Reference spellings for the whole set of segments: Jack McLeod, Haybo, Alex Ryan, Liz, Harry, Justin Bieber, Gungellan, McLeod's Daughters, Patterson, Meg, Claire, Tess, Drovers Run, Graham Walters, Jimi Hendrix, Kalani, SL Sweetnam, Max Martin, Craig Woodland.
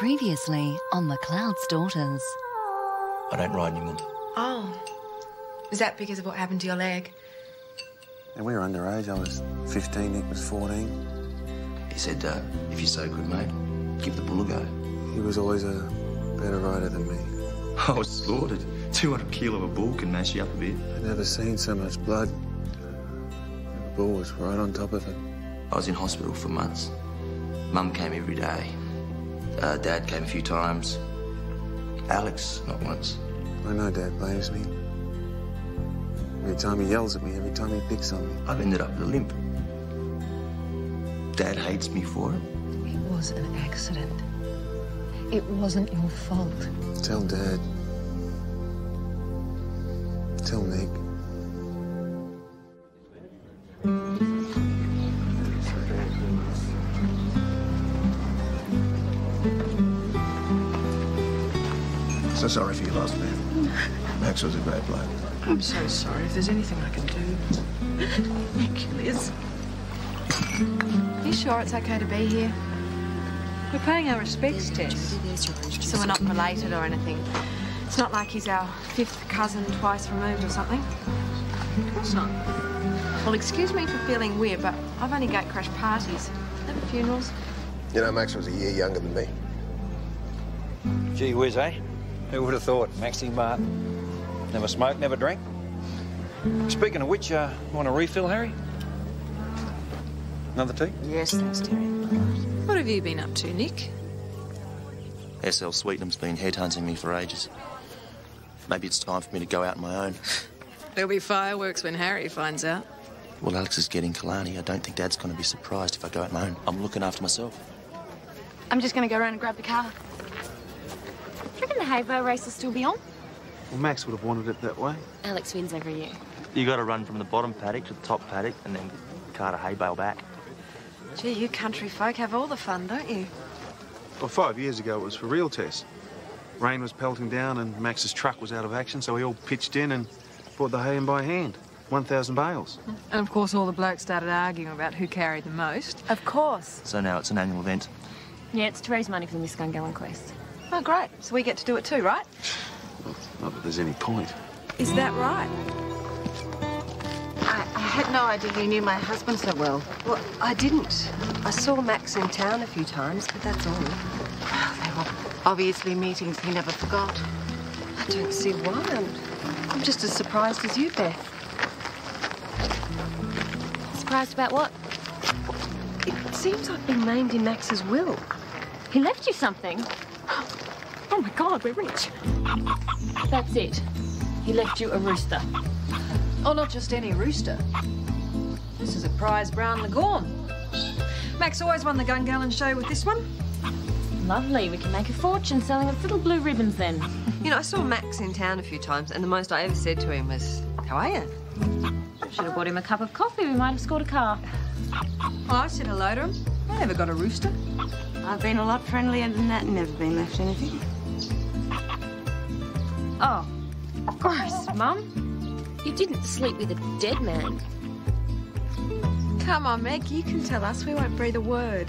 Previously on McLeod's Daughters. I don't ride anymore. Oh. Is that because of what happened to your leg? And we were underage. I was 15, Nick was 14. He said, if you're so good, mate, give the bull a go. He was always a better rider than me. I was slaughtered. 200 kilo of a bull can mash you up a bit. I'd never seen so much blood. The bull was right on top of it. I was in hospital for months. Mum came every day. Dad came a few times. Alex, not once. I know Dad blames me. Every time he yells at me, every time he picks on me. I've ended up with a limp. Dad hates me for it. It was an accident. It wasn't your fault. Tell Dad. Tell Nick. So sorry for your loss, man. Max was a great bloke. I'm so sorry. If there's anything I can do. Thank you, Liz. Are you sure it's okay to be here? We're paying our respects, Tess. So we're not related or anything. It's not like he's our fifth cousin twice removed or something. Of course not. Well, excuse me for feeling weird, but I've only gatecrash parties, never funerals. You know, Max was a year younger than me. Gee whiz, eh? Who would have thought? Maxie Martin. Never smoked, never drank. Speaking of which, want a refill, Harry? Another tea? Yes, thanks, Terry. What have you been up to, Nick? SL Sweetnam's been headhunting me for ages. Maybe it's time for me to go out on my own. There'll be fireworks when Harry finds out. Well, Alex is getting Kalani. I don't think Dad's going to be surprised if I go out on my own. I'm looking after myself. I'm just going to go around and grab the car. Do you reckon the Haybo race will still be on? Well, Max would have wanted it that way. Alex wins every year. You got to run from the bottom paddock to the top paddock and then cart a hay bale back. Gee, you country folk have all the fun, don't you? Well, 5 years ago, it was for real, Tess. Rain was pelting down and Max's truck was out of action, so we all pitched in and brought the hay in by hand. 1,000 bales. And, of course, all the blokes started arguing about who carried the most. Of course. So now it's an annual event. Yeah, it's to raise money for the Miss Gungellan quest. Oh, great. So we get to do it too, right? Well, not that there's any point. Is that right? I had no idea you knew my husband so well. Well, I didn't. I saw Max in town a few times, but that's all. Well, they were obviously meetings he never forgot. I don't see why. I'm just as surprised as you, Beth. Surprised about what? It seems I've been named in Max's will. He left you something? Oh, my God, we're rich. That's it. He left you a rooster. Oh, not just any rooster. This is a prize brown Leghorn. Max always won the Gungellan show with this one. Lovely. We can make a fortune selling its little blue ribbons then. You know, I saw Max in town a few times, and the most I ever said to him was, "How are you?" Should have bought him a cup of coffee. We might have scored a car. Well, I said hello to him. I never got a rooster. I've been a lot friendlier than that and never been left anything. Oh, of course, Mum. You didn't sleep with a dead man. Come on, Meg, you can tell us. We won't breathe a word.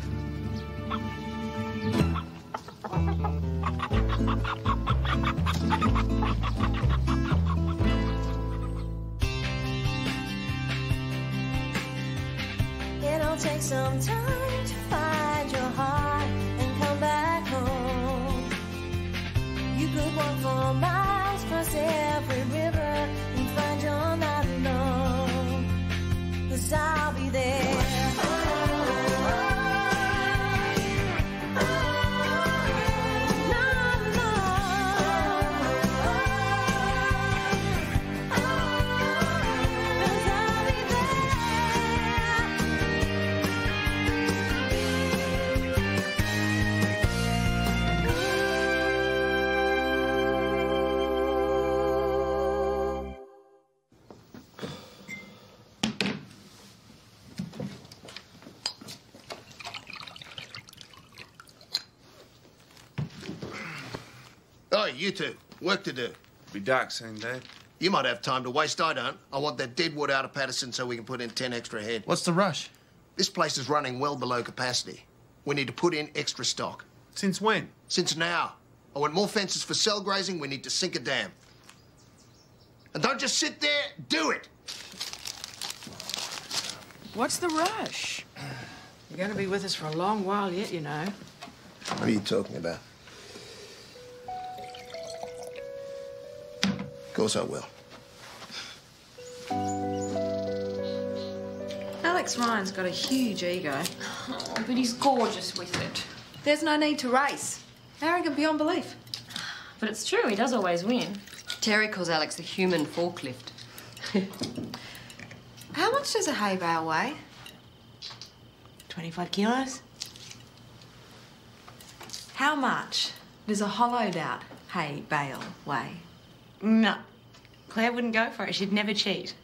It'll take some time to find your heart and come back home. You could walk for miles across every river. Find you're not alone, 'cause I'll be there. You two, work to do. It'll be dark soon, Dad. You might have time to waste, I don't. I want that dead wood out of Patterson so we can put in 10 extra head. What's the rush? This place is running well below capacity. We need to put in extra stock. Since when? Since now. I want more fences for cell grazing. We need to sink a dam. And don't just sit there. Do it. What's the rush? You're going to be with us for a long while yet, you know. What are you talking about? Of course I will. Alex Ryan's got a huge ego. Oh, but he's gorgeous with it. There's no need to race. Arrogant beyond belief. But it's true, he does always win. Terry calls Alex the human forklift. How much does a hay bale weigh? 25 kilos. How much does a hollowed-out hay bale weigh? No. Claire wouldn't go for it. She'd never cheat.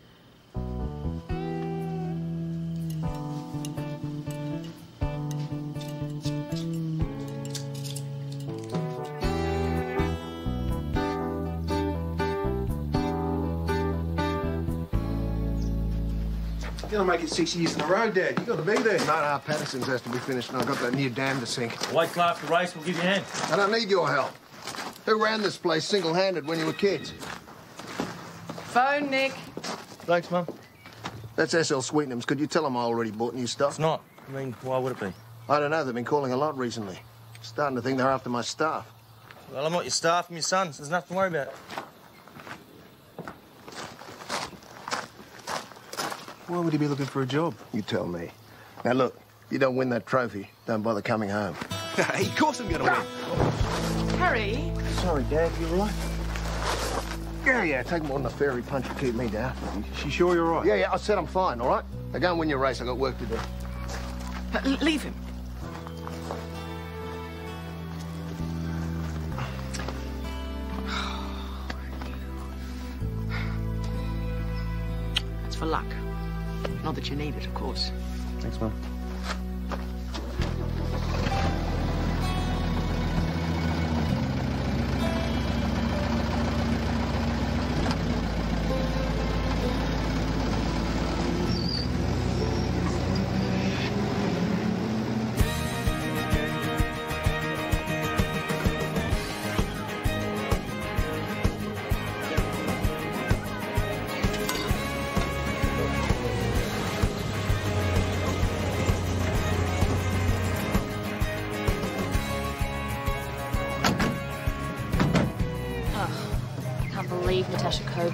You'll make it 6 years in a row, Dad. You got to be there. No, Patterson's has to be finished, and I've got that new dam to sink. Wait till after the race, we'll give you a hand. I don't need your help. Who ran this place single-handed when you were kids? Phone, Nick. Thanks, Mum. That's SL Sweetnam's. Could you tell them I already bought new stuff? It's not. I mean, why would it be? I don't know. They've been calling a lot recently. Starting to think they're after my staff. Well, I'm not your staff. I'm your son, so there's nothing to worry about. Why would he be looking for a job? You tell me. Now, look, if you don't win that trophy, don't bother coming home. Hey, of course I'm going to win. Harry? Sorry, Dad, you all right? Yeah, take more than a fairy punch to keep me down. She sure you're all right? Yeah, I said I'm fine, all right? Now, go and win your race. I've got work to do. But leave him. It's for luck. Not that you need it, of course. Thanks, Mum.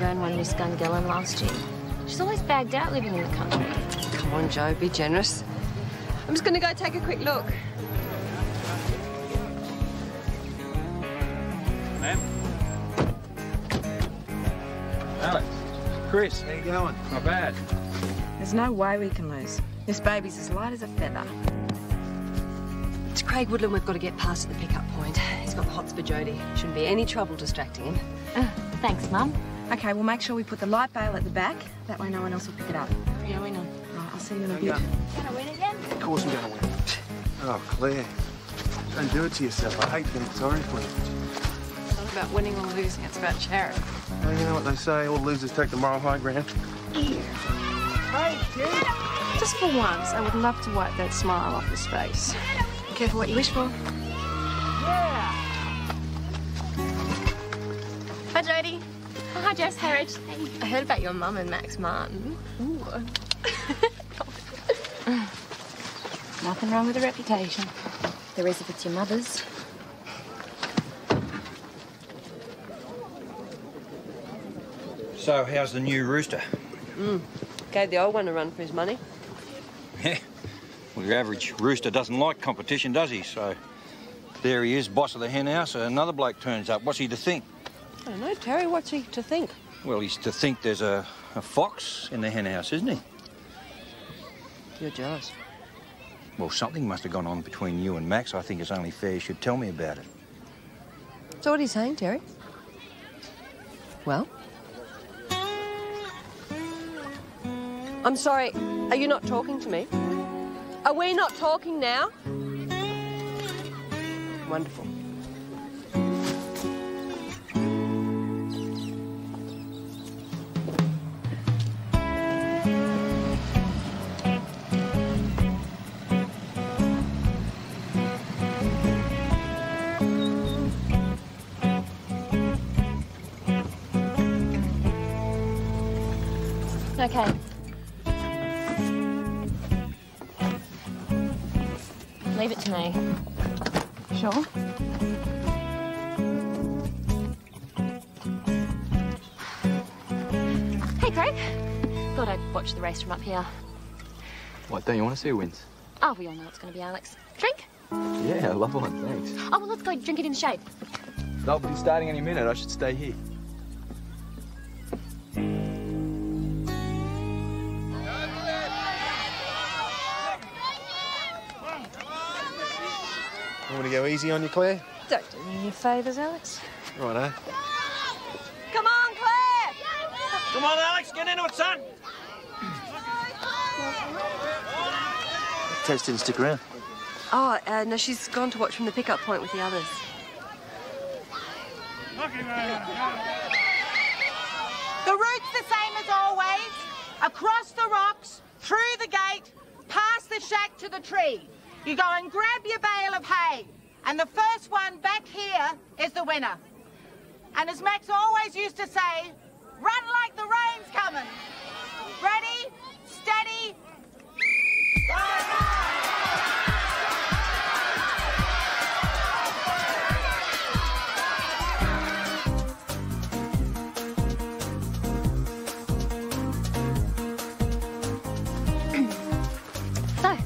When Miss Gungellan last year. She's always bagged out living in the country. Come on, Joe, be generous. I'm just going to go take a quick look. Ma'am? Alex. Chris, how you going? Not bad. There's no way we can lose. This baby's as light as a feather. It's Craig Woodland we've got to get past at the pickup point. He's got the hots for Jodie. Shouldn't be any trouble distracting him. Thanks, Mum. Okay, we'll make sure we put the light bale at the back. That way no one else will pick it up. Yeah, we know. Right, I'll see you in a bit. Going to win again? Of course I'm going to win. Oh, Claire. Don't do it to yourself. I hate feeling sorry for you. It's not about winning or losing. It's about charity. Oh, you know what they say? All losers take the moral high ground. Ew. Hey, Jim. Just for once, I would love to wipe that smile off his face. Be careful what you wish for. Yeah. Hi, Jodie. Oh, hi, Jess. Harry. Hey. I heard about your mum and Max Martin. Ooh. Nothing wrong with the reputation. There is if it's your mother's. So, how's the new rooster? Gave the old one a run for his money. Yeah. Well, your average rooster doesn't like competition, does he? So, there he is, boss of the hen house. Another bloke turns up. What's he to think? I don't know, Terry, what's he to think? Well, he's to think there's a fox in the hen house, isn't he? You're jealous. Well, something must have gone on between you and Max. I think it's only fair you should tell me about it. So what are you saying, Terry? Well? I'm sorry, are you not talking to me? Are we not talking now? Wonderful. Okay. Leave it to me. Sure. Hey, Craig. Thought I'd watch the race from up here. What, don't you want to see who wins? Oh, we all know it's going to be Alex. Drink? Yeah, I love one, thanks. Oh, well, let's go drink it in the shade. They'll be starting any minute. I should stay here. You want to go easy on you, Claire? Don't do me any favours, Alex. Righto. Come on, Claire! Come on, Alex, get into it, son! Tess didn't stick around. Oh, no, she's gone to watch from the pickup point with the others. The route's the same as always. Across the rocks, through the gate, past the shack to the tree. You go and grab your bale of hay, and the first one back here is the winner. And as Max always used to say, run like the rain's coming. Ready, steady, go!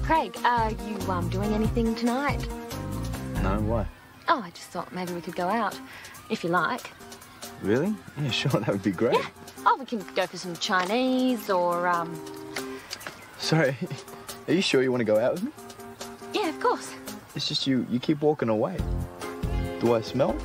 Craig, are you doing anything tonight? No, why? Oh, I just thought maybe we could go out, if you like. Really? Yeah, sure, that would be great. Yeah. Oh, we can go for some Chinese or, Sorry, are you sure you want to go out with me? Yeah, of course. It's just you keep walking away. Do I smell?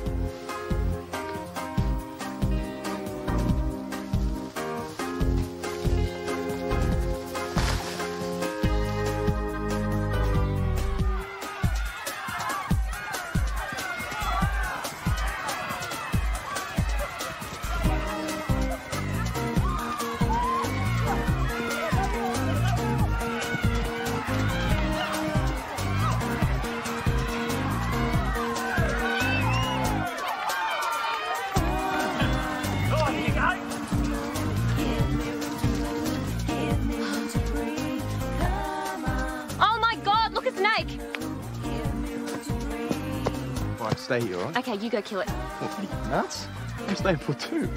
Here, right? Okay, you go kill it. What, are you nuts? I'm staying for two.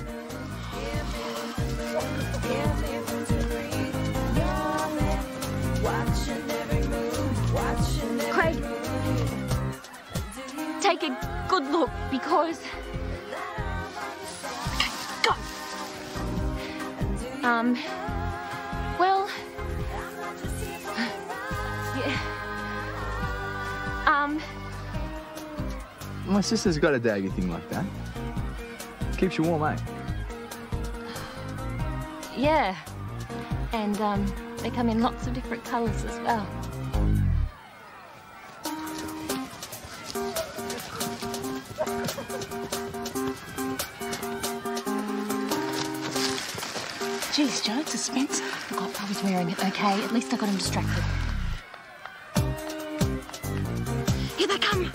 Craig, take a good look because. Okay, go. Well. Yeah. My sister's got a daggy thing like that. Keeps you warm, eh? Yeah. And they come in lots of different colours as well. Geez, Joe, it's a Spencer. I forgot I was wearing it, okay? At least I got him distracted. Here they come!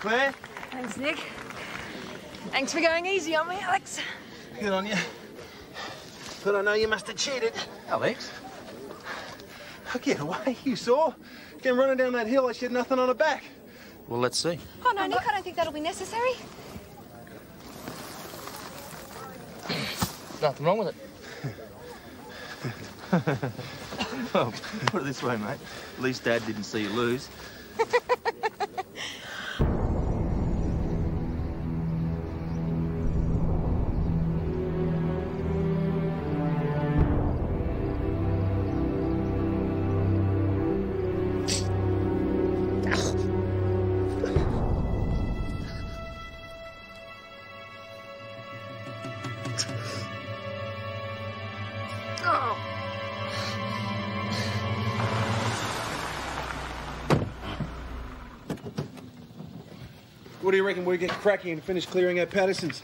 Claire. Thanks, Nick. Thanks for going easy on me, Alex. Good on you. But I know you must have cheated. Alex? I'll get away, you saw. Came running down that hill like she had nothing on her back. Well, let's see. Oh, no, Nick, I don't think that'll be necessary. Nothing wrong with it. Well, put it this way, mate. At least Dad didn't see you lose. What do you reckon we get cracking and finish clearing out Patterson's?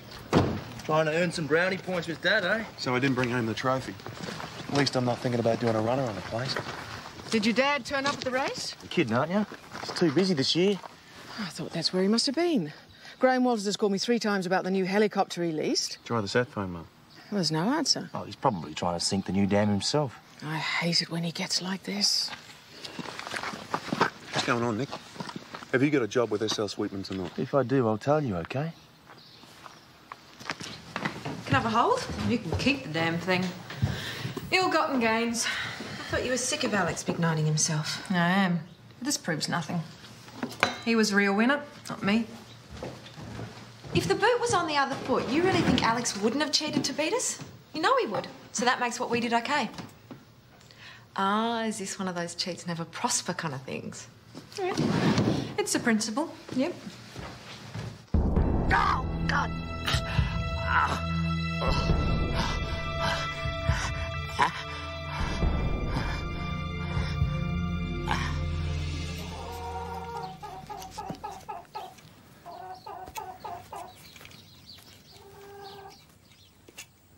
Trying to earn some brownie points with Dad, eh? So I didn't bring home the trophy. At least I'm not thinking about doing a runner on the place. Did your dad turn up at the race? You're kidding, aren't you? He's too busy this year. I thought that's where he must have been. Graham Walters has called me 3 times about the new helicopter he leased. Try the sat phone, Mum. Well, there's no answer. Oh, he's probably trying to sink the new dam himself. I hate it when he gets like this. What's going on, Nick? Have you got a job with SL Sweetnam tonight? If I do, I'll tell you, OK? Can I have a hold? You can keep the damn thing. Ill-gotten gains. I thought you were sick of Alex big-nighting himself. I am. But this proves nothing. He was real winner, not me. If the boot was on the other foot, you really think Alex wouldn't have cheated to beat us? You know he would. So that makes what we did OK. Ah, is this one of those cheats never prosper kind of things? All right. It's a principle, yep. Oh, God!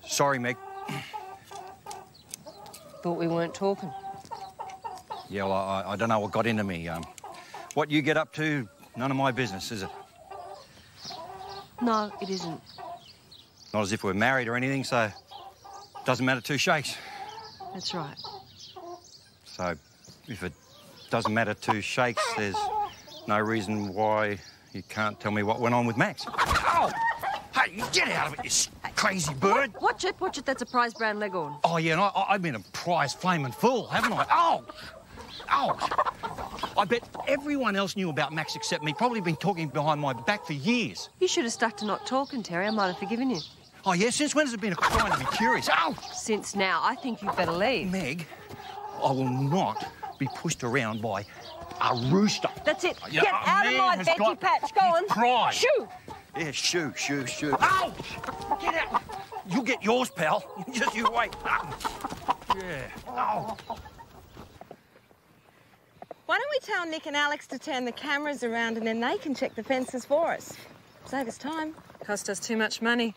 Sorry, Meg. Thought we weren't talking. Yeah, well, I don't know what got into me. What you get up to, none of my business, is it? No, it isn't. Not as if we're married or anything, so doesn't matter 2 shakes. That's right. So if it doesn't matter 2 shakes, there's no reason why you can't tell me what went on with Max. Oh! Hey, you get out of it, you crazy bird! Watch it, that's a prize brand Leghorn. Oh, yeah, and I've been a prize flaming fool, haven't I? Oh! Oh! I bet everyone else knew about Max except me. Probably been talking behind my back for years. You should have stuck to not talking, Terry. I might have forgiven you. Oh, yeah? Since when has it been a crime to be curious? Ow! Since now. I think you'd better leave. Meg, I will not be pushed around by a rooster. That's it. Get out of my veggie patch. Go on. Pride. Shoo! Yeah, shoo, shoo, shoo. Ow! Get out. You'll get yours, pal. Just you wait. Yeah. Ow. Why don't we tell Nick and Alex to turn the cameras around and then they can check the fences for us? Save us time. Cost us too much money.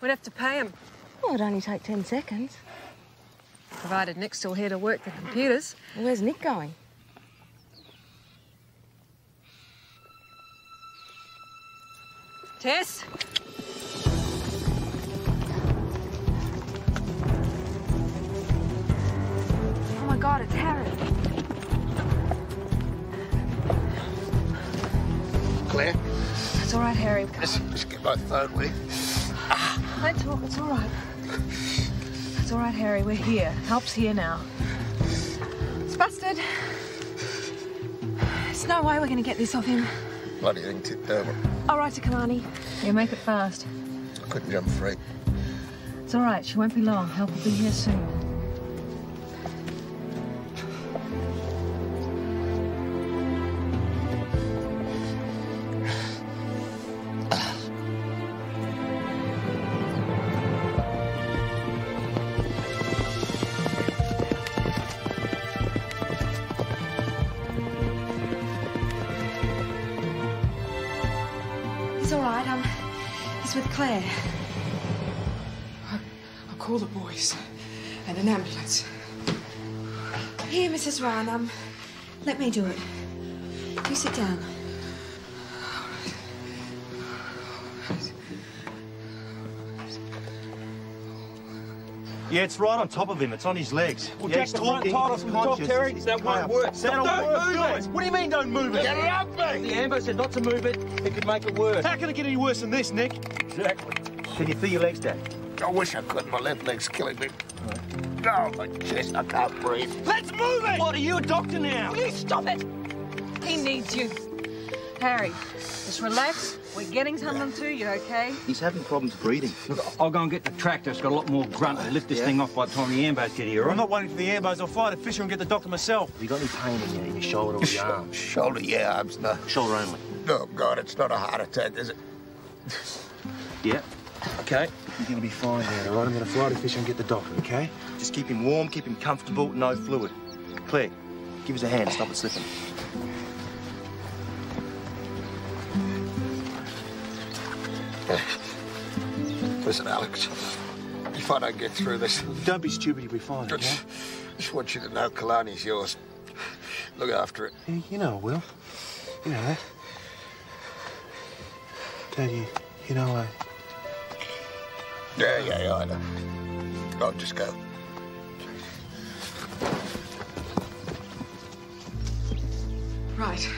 We'd have to pay them. Well, it'd only take 10 seconds. Provided Nick's still here to work the computers. Well, where's Nick going? Tess? Oh, my God, it's Harry. Claire? It's all right, Harry. Just get my phone, will you? Don't talk. It's all right. It's all right, Harry. We're here. Help's here now. It's busted. There's no way we're going to get this off him. Bloody thing tipped over. All right, to Kalani. Yeah, make it fast. I couldn't jump free. It's all right. She won't be long. Help will be here soon. He's with Claire. I'll call the boys and an ambulance. Here, Mrs. Ryan, let me do it. You sit down. Yeah, it's right on top of him. It's on his legs. Well, yeah, Jack, the front title's from the top, Terry. That won't work. Don't move it. What do you mean, don't move it? Get it up, mate! The ambo said not to move it. It could make it worse. How can it get any worse than this, Nick? Exactly. Can you feel your legs, Dad? I wish I could. My left leg's killing me. Right. Oh, my chest. I can't breathe. Let's move it! What, are you a doctor now? Will you stop it? He needs you. Harry, just relax. We're getting something to you, OK? He's having problems breathing. Look, I'll go and get the tractor. It's got a lot more grunt to lift this thing off by the time the ambos get here, all right? I'm not waiting for the ambos. I'll fly to Fisher and get the doctor myself. Have you got any pain in your shoulder or your arm? Shoulder, yeah, arms, no. Shoulder only. Oh, God, it's not a heart attack, is it? Yeah. OK. You're going to be fine now, all right? I'm going to fly to Fisher and get the doctor, OK? Just keep him warm, keep him comfortable, no fluid. Claire, give us a hand. Stop it slipping. Listen, Alex, if I don't get through this... Don't be stupid, you'll be fine, okay? I just want you to know Kalani's yours. Look after it. Yeah, you know I will. You know that. Dad, you know I... Yeah, I know. I'll just go. Right.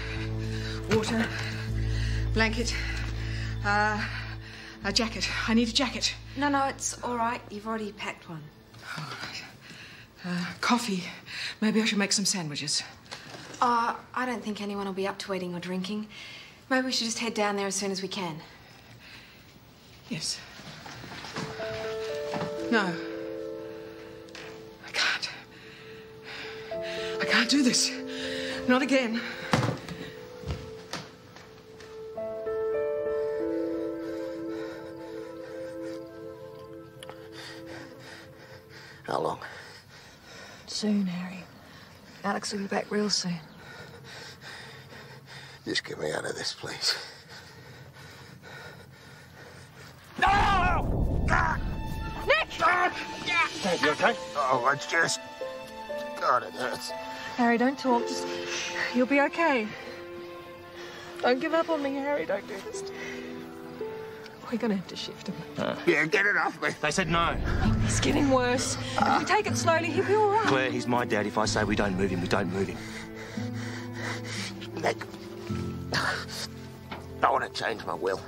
Water, blanket, a jacket. I need a jacket. No, it's all right. You've already packed one. All right. Coffee. Maybe I should make some sandwiches. I don't think anyone will be up to eating or drinking. Maybe we should just head down there as soon as we can. Yes. No. I can't. I can't do this. Not again. How long? Soon, Harry. Alex will be back real soon. Just get me out of this, please. No! Nick! Yeah. Dad, you okay? Oh, I just... God, it hurts. Harry, don't talk. Just... You'll be okay. Don't give up on me, Harry. Don't do this. We're going to have to shift him. Yeah, get it off me. They said no. He's getting worse. If we take it slowly, he'll be all right. Claire, he's my dad. If I say we don't move him, we don't move him. Nick, I want to change my will.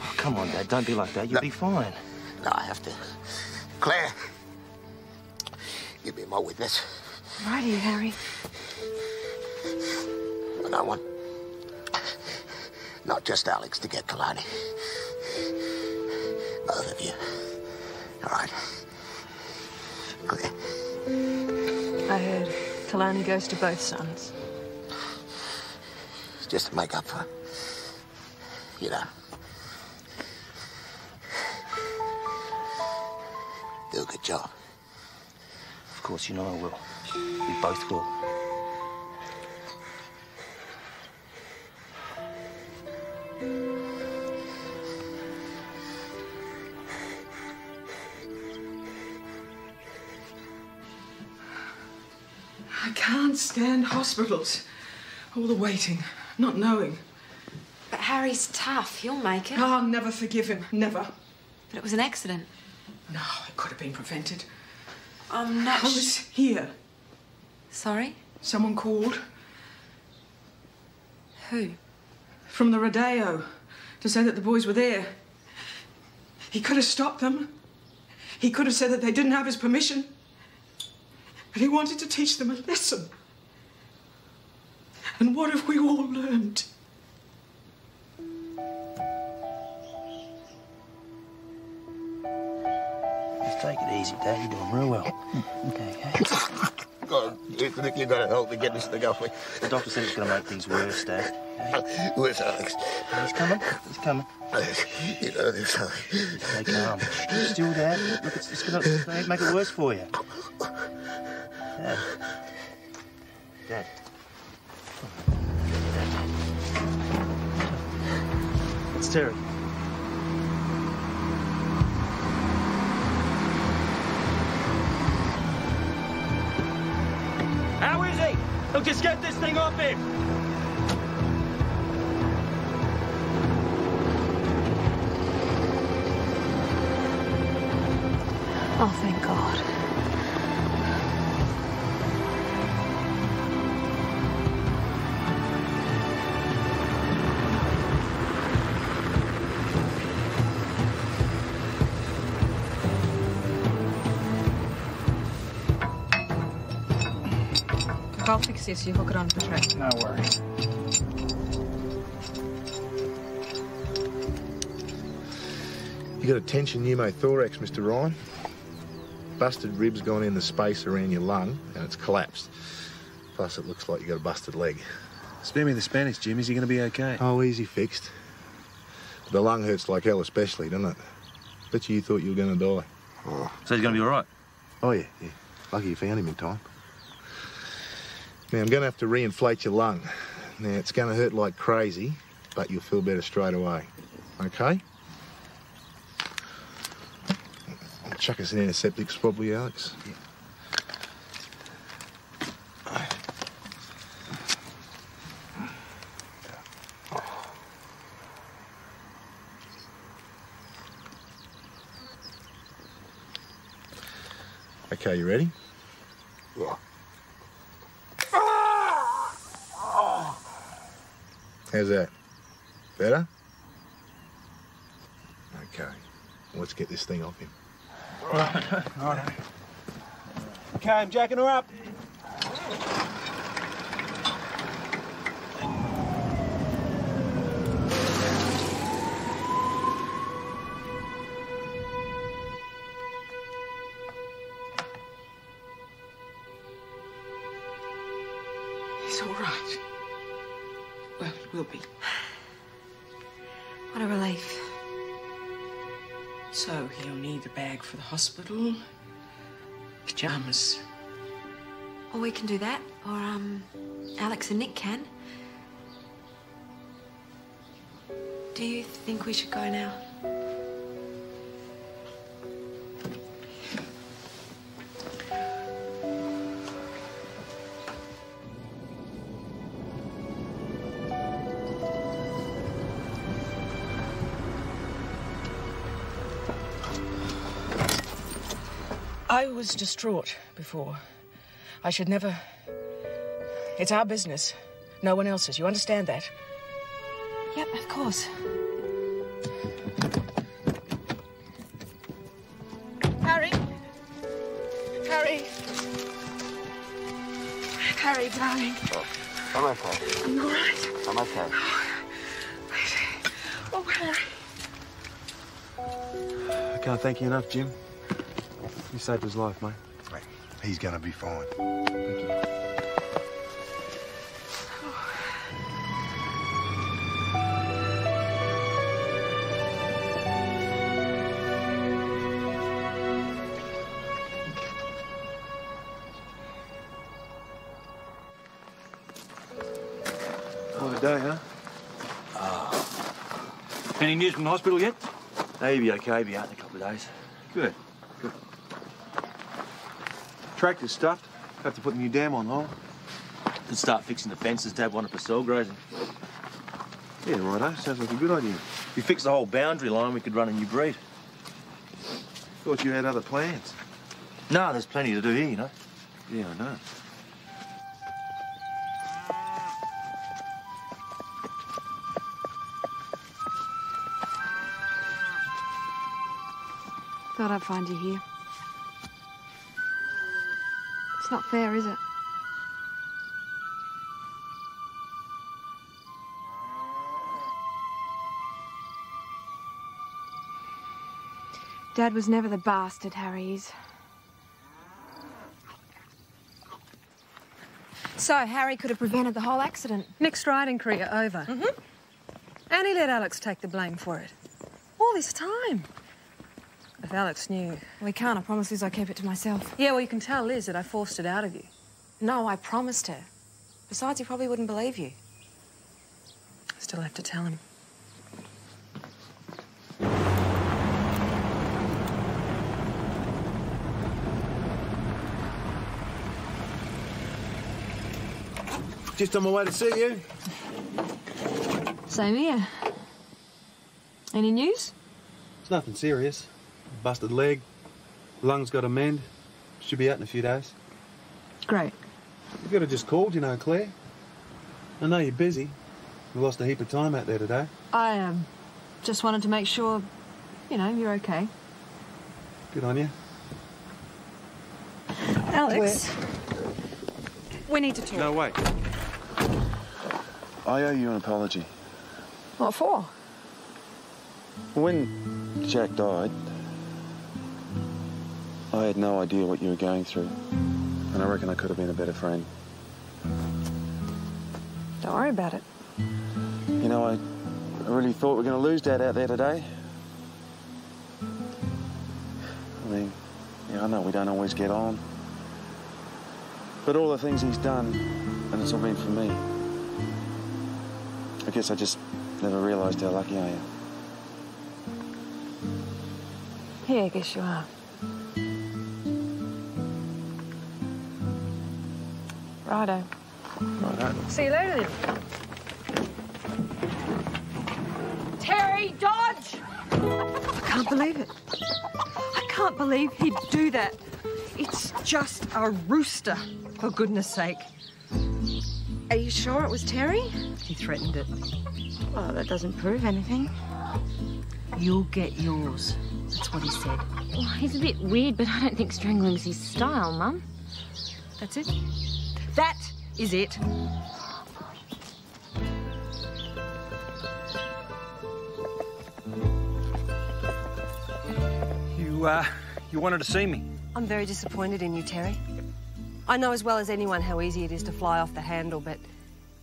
Oh, come on, Dad. Don't be like that. You'll be fine. No, I have to. Claire, you'll be my witness. Right here, Harry. And I want not just Alex to get Kalani. Both of you. All right. Clear. I heard Kalani goes to both sons. Just to make up for, you know. Do a good job. Of course, you know I will. We both will. I can't stand hospitals. All the waiting, not knowing. But Harry's tough. He'll make it. I'll never forgive him. Never. But it was an accident. No, it could have been prevented. I'm not sure. I was here. Sorry? Someone called. Who? From the rodeo to say that the boys were there. He could have stopped them. He could have said that they didn't have his permission. But he wanted to teach them a lesson. And what have we all learned? Just take it easy, Dad. You're doing real well. Okay. God, Nick, you've got to help me get this thing off me. The doctor said it's going to make things worse, Dad. Okay? Where's Alex? He's coming. He's coming. You know this. Stay calm. Still, Dad. Look, it's going to make it worse for you. Dad. It's Terry. How is he? Look, just get this thing off him. Oh, thank God. I'll fix this, you hook it onto the tray. No worries. You got a tension pneumothorax, Mr. Ryan. Busted ribs gone in the space around your lung and it's collapsed. Plus it looks like you got a busted leg. Spare me the Spanish, Jim. Is he gonna be okay? Oh, easy fixed. The lung hurts like hell especially, doesn't it? Bet you thought you were gonna die. Oh. So he's gonna be all right? Oh, yeah, yeah. Lucky you found him in time. Now, I'm gonna have to reinflate your lung. Now, it's gonna hurt like crazy, but you'll feel better straight away. Okay? I'll chuck us an antiseptic swab, will you, Alex? Yeah. Okay, you ready? Yeah. How's that? Better? Okay. Let's get this thing off him. All right. All right. Okay, I'm jacking her up. For the hospital, pajamas. Well, we can do that, or Alex and Nick can. Do you think we should go now? I was distraught before. I should never... It's our business. No one else's. You understand that? Yep, of course. Harry! Harry! Harry, darling. Oh, I'm okay. I'm all right. I'm okay. Oh, Harry. I can't thank you enough, Jim. You saved his life, mate. Hey, he's gonna be fine. Thank you. What a day, huh? Oh. Any news from the hospital yet? No, he'll be okay. He'll be out in a couple of days. Good. Tractor's stuffed. Have to put the new dam on, huh? Could start fixing the fences to have one up for soil grazing. Yeah, righto. Sounds like a good idea. If you fix the whole boundary line, we could run a new breed. Thought you had other plans. No, there's plenty to do here, you know. Yeah, I know. Thought I'd find you here. It's not fair, is it? Dad was never the bastard Harry is. So, Harry could have prevented the whole accident. Nick's riding career over. Mm-hmm. And he let Alex take the blame for it. All this time. If Alex knew... We can't. I promise Liz I kept it to myself. Yeah, well, you can tell Liz that I forced it out of you. No, I promised her. Besides, he probably wouldn't believe you. I still have to tell him. Just on my way to see you. Same here. Any news? It's nothing serious. Busted leg, lungs got a mend, should be out in a few days. Great. You could have just called, you know, Claire. I know you're busy. We lost a heap of time out there today. I, just wanted to make sure, you know, you're okay. Good on you. Alex, Claire. We need to talk. No way. I owe you an apology. What for? When Jack died, I had no idea what you were going through. And I reckon I could have been a better friend. Don't worry about it. You know, I really thought we were going to lose Dad out there today. I mean, yeah, I know we don't always get on. But all the things he's done, and it's all been for me. I guess I just never realised how lucky I am. Yeah, I guess you are. Righto. Righto. See you later, then. Terry, dodge! I can't believe it. I can't believe he'd do that. It's just a rooster, for goodness sake. Are you sure it was Terry? He threatened it. Well, that doesn't prove anything. You'll get yours. That's what he said. Well, he's a bit weird, but I don't think strangling's his style, Mum. That's it? That is it. You wanted to see me. I'm very disappointed in you, Terry. I know as well as anyone how easy it is to fly off the handle, but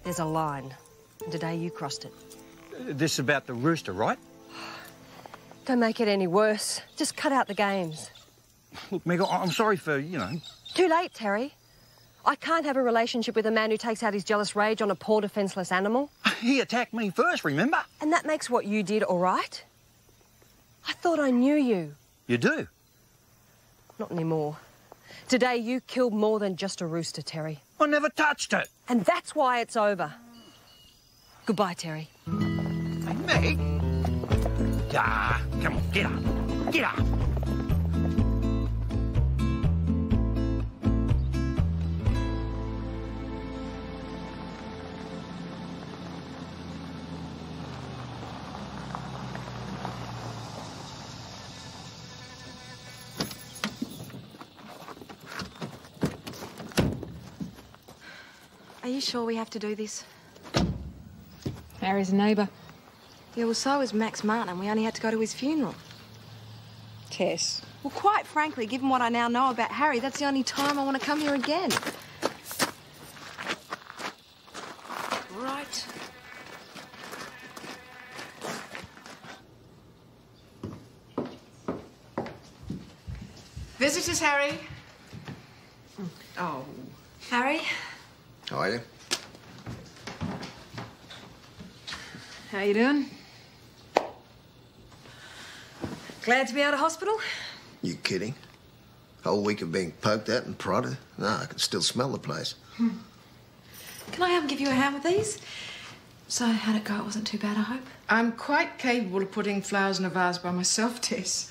there's a line. And today you crossed it. This is about the rooster, right? Don't make it any worse. Just cut out the games. Look, Meg, I'm sorry for, you know... Too late, Terry. I can't have a relationship with a man who takes out his jealous rage on a poor, defenceless animal. He attacked me first, remember? And that makes what you did all right. I thought I knew you. You do? Not anymore. Today you killed more than just a rooster, Terry. I never touched it. And that's why it's over. Goodbye, Terry. Hey, Meg. Ah, come on, get up. Get up. Are you sure we have to do this? Harry's a neighbour. Yeah, well, so was Max Martin. We only had to go to his funeral. Tess. Well, quite frankly, given what I now know about Harry, that's the only time I want to come here again. Right. Visitors, Harry. Oh. Harry? How are you? How you doing? Glad to be out of hospital? You kidding? Whole week of being poked at and prodded? No, I can still smell the place. Can I give you a hand with these? So how'd it go? It wasn't too bad, I hope. I'm quite capable of putting flowers in a vase by myself, Tess.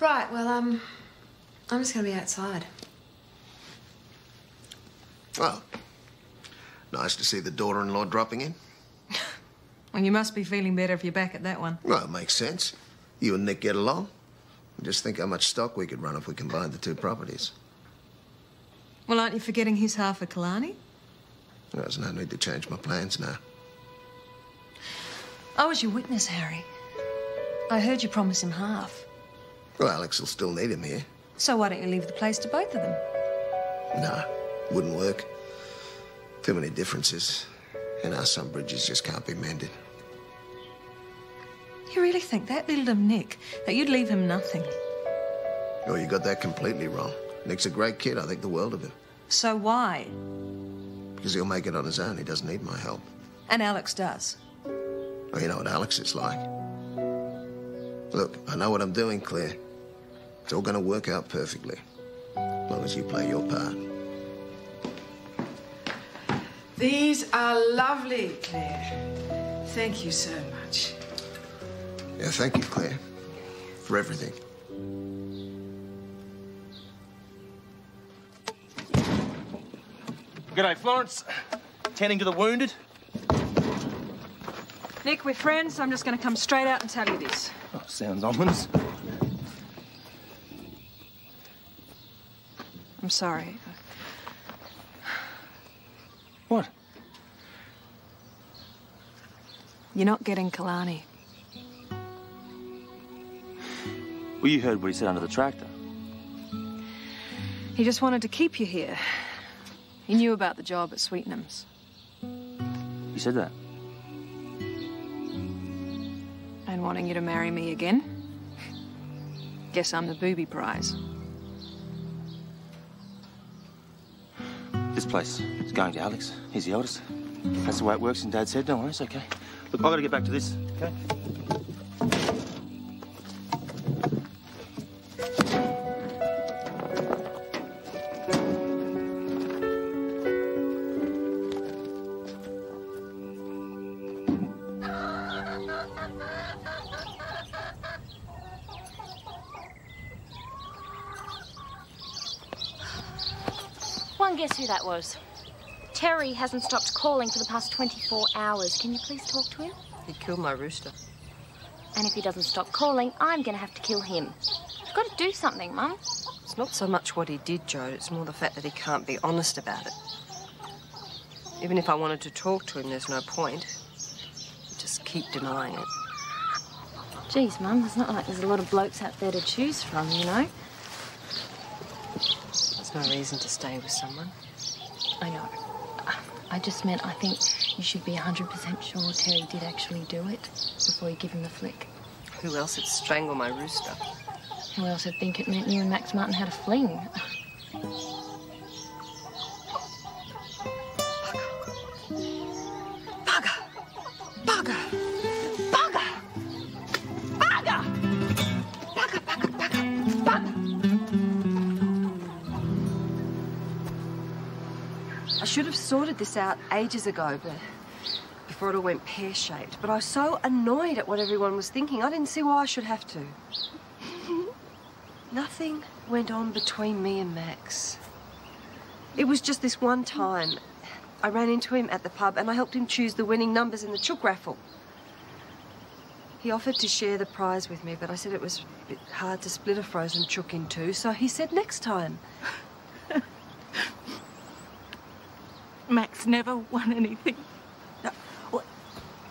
Right, well, I'm just gonna be outside. Well, nice to see the daughter-in-law dropping in. Well, you must be feeling better if you're back at that one. Well, it makes sense. You and Nick get along. Just think how much stock we could run if we combined the two properties. Well, aren't you forgetting his half of Kalani? Well, there's no need to change my plans now. I was your witness, Harry. I heard you promise him half. Well, Alex will still need him here. So why don't you leave the place to both of them? No. Wouldn't work. Too many differences. And some bridges just can't be mended. You really think that little Nick, that you'd leave him nothing? Oh, you got that completely wrong. Nick's a great kid. I think the world of him. So why? Because he'll make it on his own. He doesn't need my help. And Alex does. Oh, you know what Alex is like. Look, I know what I'm doing, Claire. It's all going to work out perfectly. As long as you play your part. These are lovely, Claire. Thank you so much. Yeah, thank you, Claire, for everything. G'day, Florence. Tending to the wounded. Nick, we're friends, so I'm just going to come straight out and tell you this. Oh, sounds ominous. I'm sorry. You're not getting Kalani. Well, you heard what he said under the tractor. He just wanted to keep you here. He knew about the job at Sweetnam's. He said that? And wanting you to marry me again? Guess I'm the booby prize. This place is going to Alex. He's the eldest. That's the way it works, and Dad said, don't worry, it's okay. Look, I've got to get back to this, okay? Guess who that was? Terry hasn't stopped calling for the past 24 hours. Can you please talk to him? He killed my rooster. And if he doesn't stop calling, I'm going to have to kill him. I've got to do something, Mum. It's not so much what he did, Joan. It's more the fact that he can't be honest about it. Even if I wanted to talk to him, there's no point. You just keep denying it. Geez, Mum, it's not like there's a lot of blokes out there to choose from, you know? No reason to stay with someone. I know. I just meant I think you should be 100% sure Terry did actually do it before you give him the flick. Who else would strangle my rooster? Who else would think it meant you and Max Martin had a fling? Sorted this out ages ago, but before it all went pear-shaped. But I was so annoyed at what everyone was thinking, I didn't see why I should have to. Nothing went on between me and Max. It was just this one time. I ran into him at the pub and I helped him choose the winning numbers in the chook raffle. He offered to share the prize with me, but I said it was a bit hard to split a frozen chook in two, so he said next time. Max never won anything. No, well,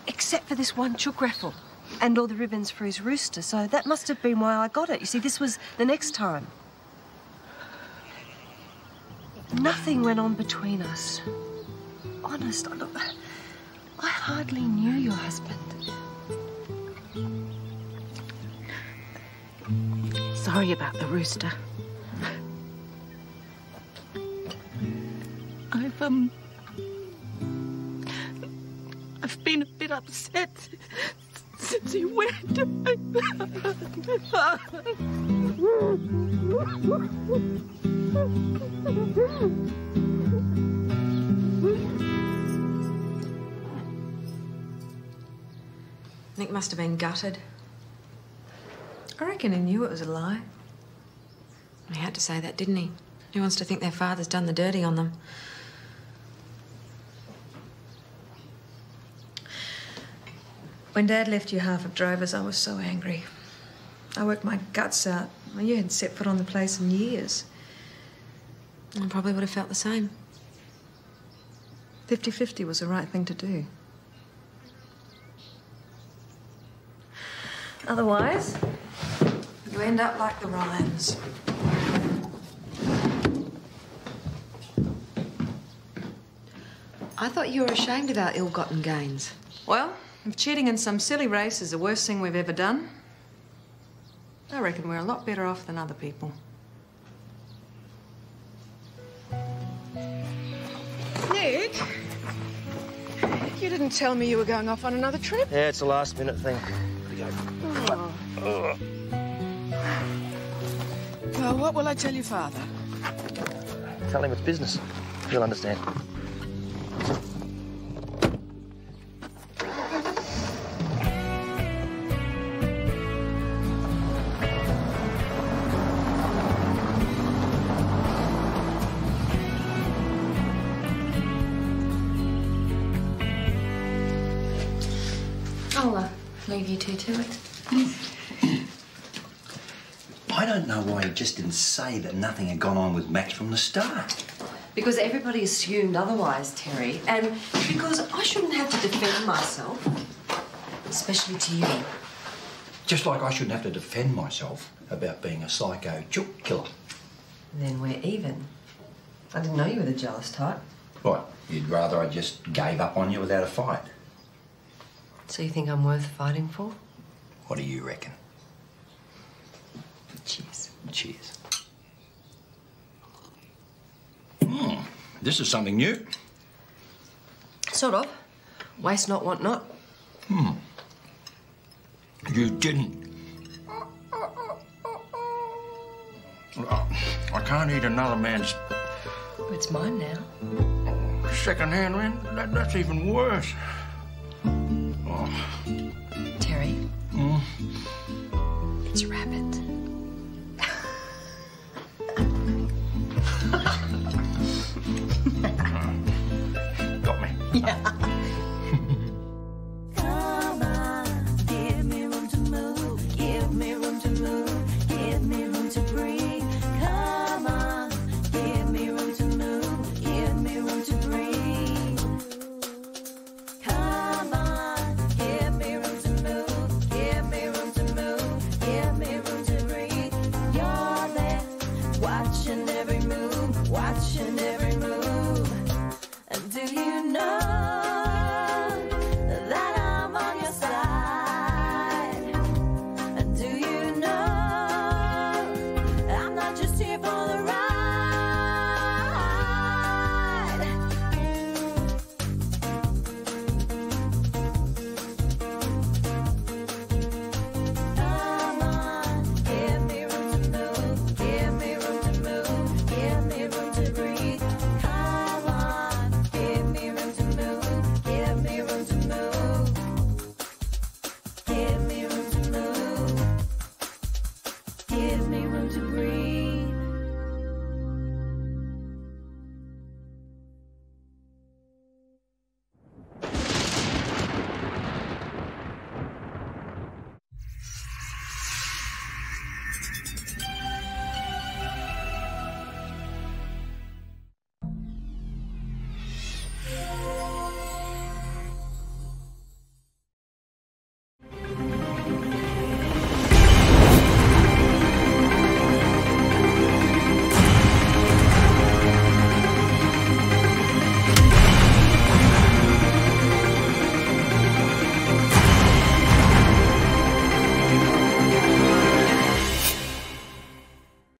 except for this one chook raffle and all the ribbons for his rooster, so that must have been why I got it. You see, this was the next time. Nothing went on between us. Honest, I hardly knew your husband. Sorry about the rooster. I've been a bit upset since he went. Nick must have been gutted. I reckon he knew it was a lie. He had to say that, didn't he? Who wants to think their father's done the dirty on them? When Dad left you half of Drovers, I was so angry. I worked my guts out. Well, you hadn't set foot on the place in years. I probably would have felt the same. 50-50 was the right thing to do. Otherwise, you end up like the Ryans. I thought you were ashamed of our ill-gotten gains. Well, if cheating in some silly race is the worst thing we've ever done, I reckon we're a lot better off than other people. Nick, you didn't tell me you were going off on another trip. Yeah, it's a last-minute thing. Here we go. Oh. Well, what will I tell your father? Tell him it's business. He'll understand. You two to it. I don't know why he just didn't say that nothing had gone on with Max from the start. Because everybody assumed otherwise, Terry, and because I shouldn't have to defend myself. especially to you. Just like I shouldn't have to defend myself about being a psycho chook killer. Then we're even. I didn't know you were the jealous type. What? You'd rather I just gave up on you without a fight? So you think I'm worth fighting for? What do you reckon? Cheers. Cheers. Mm, this is something new. Sort of. Waste not, want not. Hmm. You didn't. I can't eat another man's... It's mine now. Second hand, man? That's even worse. Oh.